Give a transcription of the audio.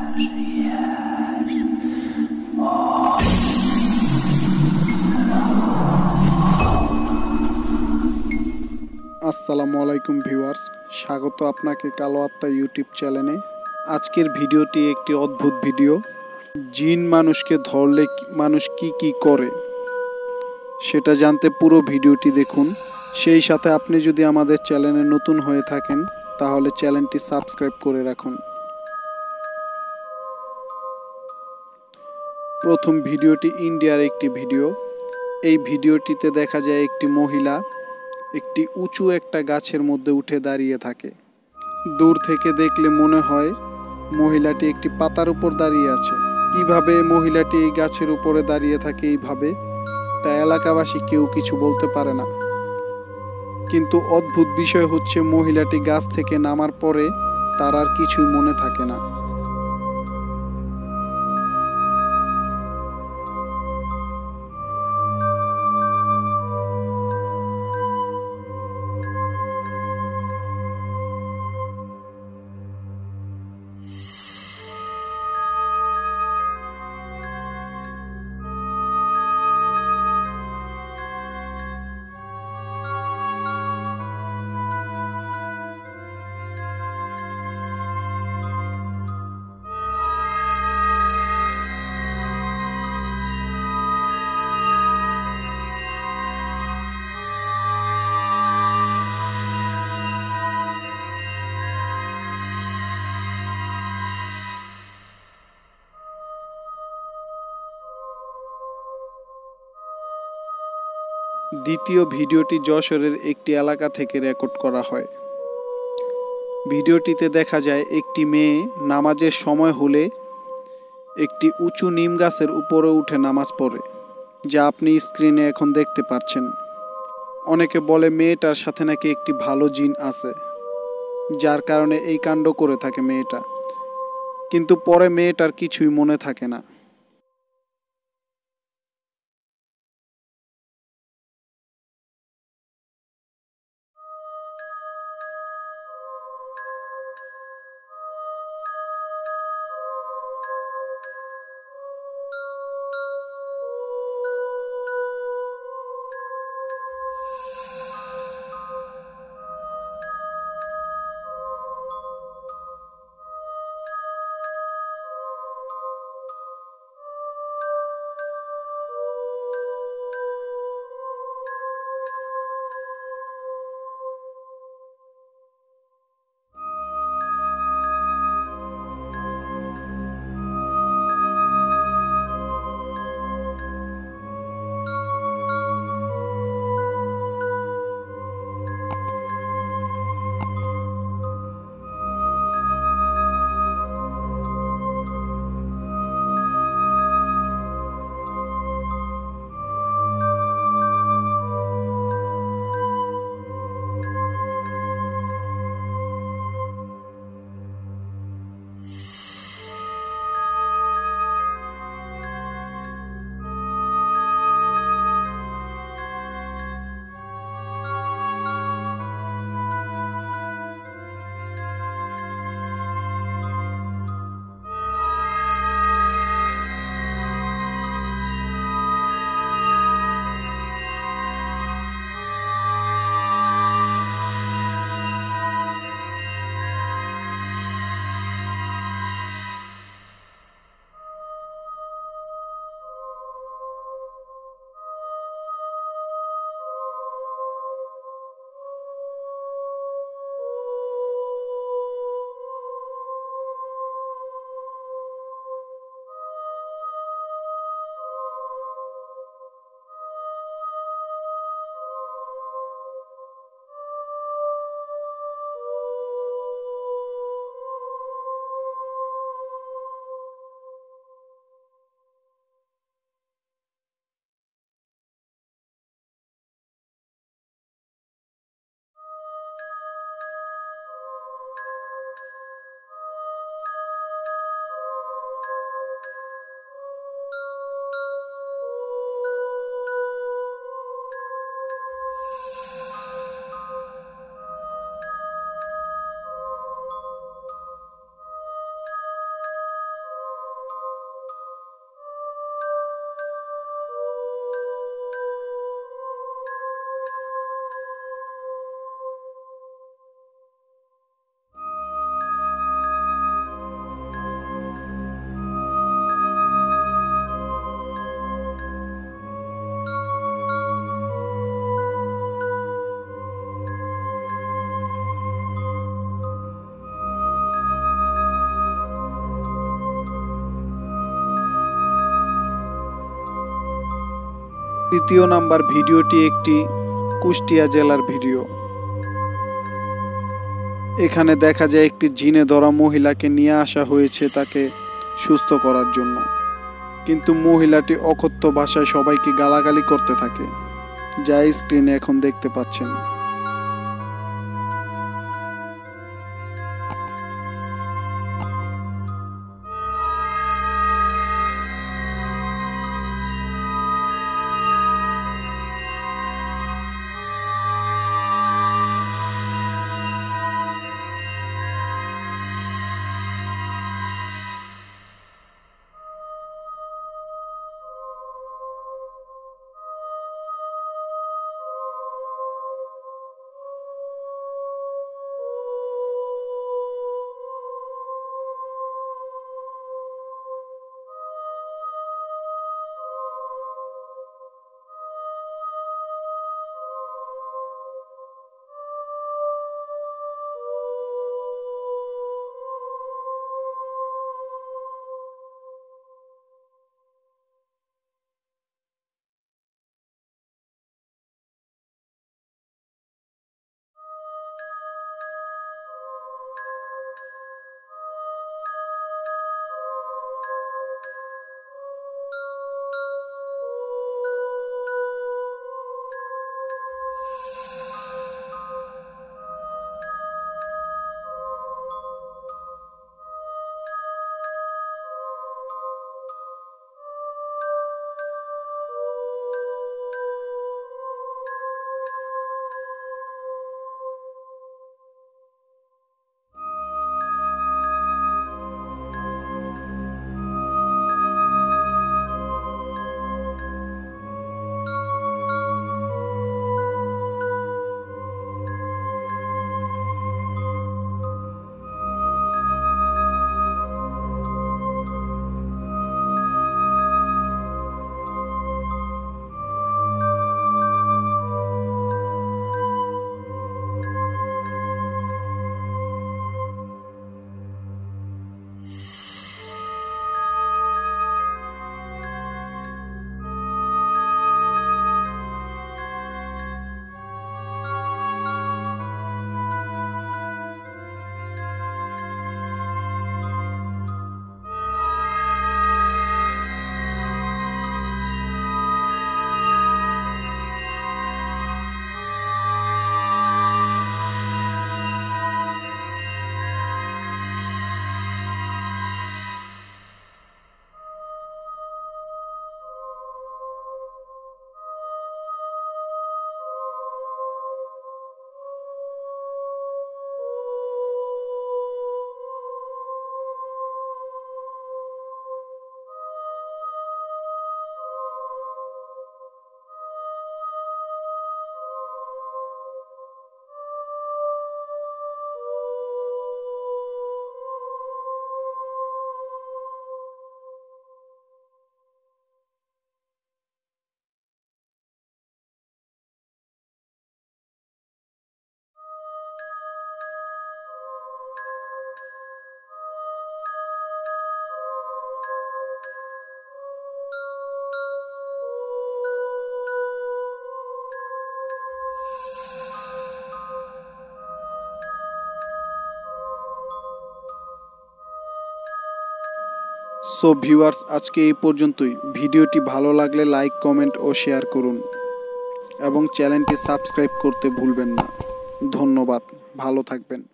আসসালামুআলাইকুম viewers, স্বাগত আপনাকে কালো আত্মা ইউটিউব চ্যানেলে। আজকের ভিডিওটি একটি অদ্ভুত ভিডিও। জিন মানুষকে ধরলে মানুষ কি কি করে সেটা জানতে পুরো ভিডিওটি দেখুন। সেই সাথে আপনি যদি আমাদের চ্যানেলে নতুন হয়ে থাকেন তাহলে চ্যানেলটি সাবস্ক্রাইব করে রাখুন। প্রথম ভিডিওটি ইন্ডিয়ার একটি ভিডিও। এই ভিডিওটিতে দেখা যায় একটি মহিলা একটি উঁচু একটা গাছের মধ্যে উঠে দাঁড়িয়ে থাকে। দূর থেকে দেখলে মনে হয় মহিলাটি একটি পাতার উপর দাঁড়িয়ে আছে। কিভাবে মহিলাটি এই গাছের উপরে দাঁড়িয়ে থাকে এইভাবে তা এলাকাবাসী কেউ কিছু বলতে পারে না। কিন্তু অদ্ভুত বিষয় হচ্ছে মহিলাটি গাছ থেকে নামার পরে তার আর কিছুই মনে থাকে না। দ্বিতীয় ভিডিওটি যশোরের একটি এলাকা থেকে রেকর্ড করা হয়। ভিডিওটিতে দেখা যায় একটি মেয়ে নামাজের সময় হলে একটি উঁচু নিম গাছের উপরে উঠে নামাজ পড়ে, যা আপনি স্ক্রিনে এখন দেখতে পাচ্ছেন। অনেকে বলে মেয়েটার সাথে নাকি একটি ভালো জিন আছে, যার কারণে এই কাণ্ড করে থাকে মেয়েটা। কিন্তু পরে মেয়েটার কিছুই মনে থাকে না। तृतीय नम्बर भिडियोटी एकटी कुष्टिया जेलार भिडियो। एखाने देखा जाए एकटी जिने धरा महिलाके निये आसा हयेछे ताके सुस्थ करार जन्य, किन्तु महिलाटी अकथ्य भाषाय सबाइके गालागाली करते थाके, जा स्क्रिने एखन देखते पाच्छेन। सो भिवार्स आज के ये पर्यन्तই। भिडियोटी भालो लागले लाइक कमेंट और शेयर करुन এবং চ্যানেলটি সাবস্ক্রাইব করতে ভুলবেন না। ধন্যবাদ, ভালো থাকবেন।